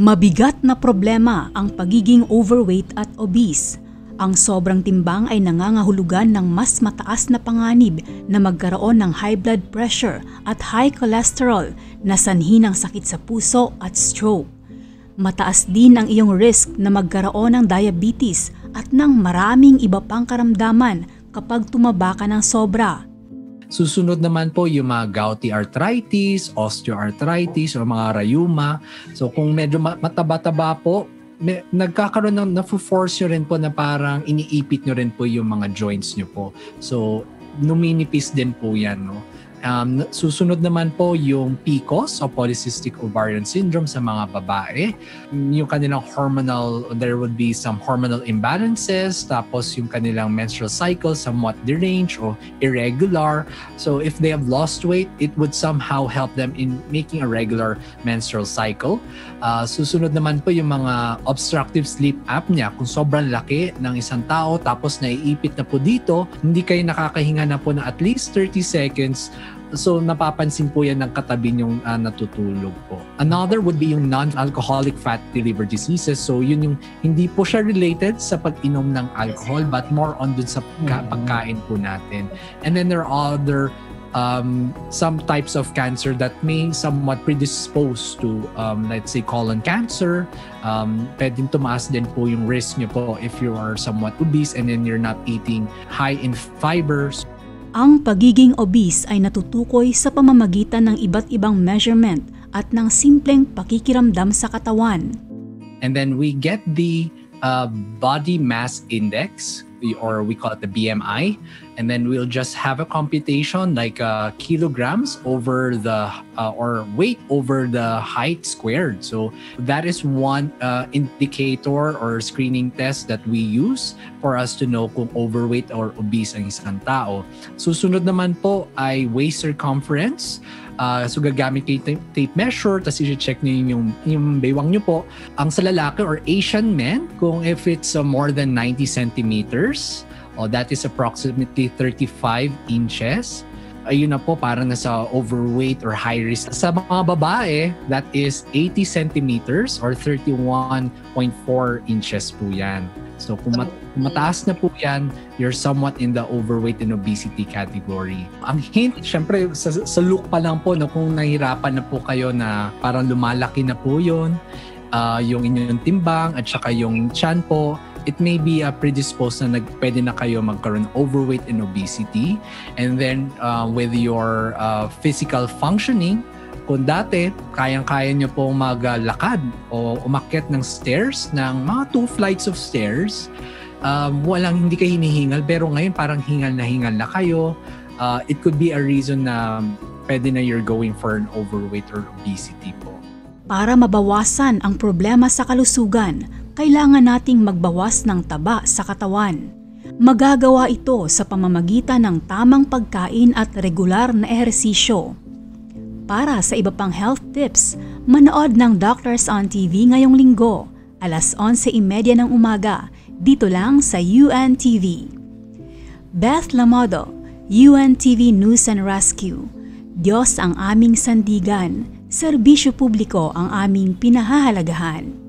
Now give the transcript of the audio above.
Mabigat na problema ang pagiging overweight at obese. Ang sobrang timbang ay nangangahulugan ng mas mataas na panganib na magkaroon ng high blood pressure at high cholesterol na sanhi ng sakit sa puso at stroke. Mataas din ang iyong risk na magkaroon ng diabetes at ng maraming iba pang karamdaman kapag tumaba ka ng sobra. Susunod naman po yung mga gouty arthritis, osteoarthritis, o mga rayuma. So kung medyo mataba-taba po, nagkakaroon ng na-force nyo rin po na parang iniipit nyo rin po yung mga joints nyo po. So numinipis din po yan, no? Susunod naman po yung PCOS o polycystic ovarian syndrome sa mga babae. Yung kanilang hormonal, there would be some hormonal imbalances, tapos yung kanilang menstrual cycle somewhat deranged or irregular. So if they have lost weight, it would somehow help them in making a regular menstrual cycle. Susunod naman po yung mga obstructive sleep apnea. Kung sobrang laki ng isang tao tapos naiipit na po dito, hindi kayo nakakahinga na po na at least 30 seconds. So napapansin po yan ng katabi niyong natutulog po. Another would be yung non-alcoholic fatty liver diseases. So yun yung hindi po siya related sa pag-inom ng alcohol but more on dun sa pagkain po natin. And then there are other some types of cancer that may somewhat predispose to let's say colon cancer. Pwedeng tumaas din po yung risk niyo po if you are somewhat obese and then you're not eating high in fibers. Ang pagiging obese ay natutukoy sa pamamagitan ng iba't ibang measurement at ng simpleng pakikiramdam sa katawan. And then we get the body mass index, or we call it the BMI, and then we'll just have a computation like kilograms over the or weight over the height squared. So that is one indicator or screening test that we use for us to know kung overweight or obese ang isang tao. Susunod naman po ay waist circumference. So gagamit kayo tape measure, tapos i-check niyo yung baywang niyo po. Ang sa lalaki or Asian men, kung if it's more than 90 centimeters, that is approximately 35 inches. Ayun na po, parang nasa overweight or high risk. Sa mga babae, that is 80 centimeters or 31.4 inches po yan. So kung mataas na po yan, you're somewhat in the overweight and obesity category. Ang hint, syempre, sa look pa lang po, no, kung nahihirapan na po kayo na parang lumalaki na po yun, yung inyong timbang at saka yung tiyan po, it may be predisposed na pwede na kayo magkaroon overweight and obesity. And then with your physical functioning, kung dati kayang-kaya nyo pong maglakad o umakyat ng stairs, ng mga 2 flights of stairs, walang hindi kayo hinihingal, pero ngayon parang hingal na kayo. It could be a reason na pwede na you're going for an overweight or obesity po. Para mabawasan ang problema sa kalusugan, kailangan nating magbawas ng taba sa katawan. Magagawa ito sa pamamagitan ng tamang pagkain at regular na ehersisyo. Para sa iba pang health tips, manood ng Doctors on TV ngayong linggo, alas 11:30 ng umaga, dito lang sa UNTV. Beth Lamado, UNTV News and Rescue. Diyos ang aming sandigan, serbisyo publiko ang aming pinahahalagahan.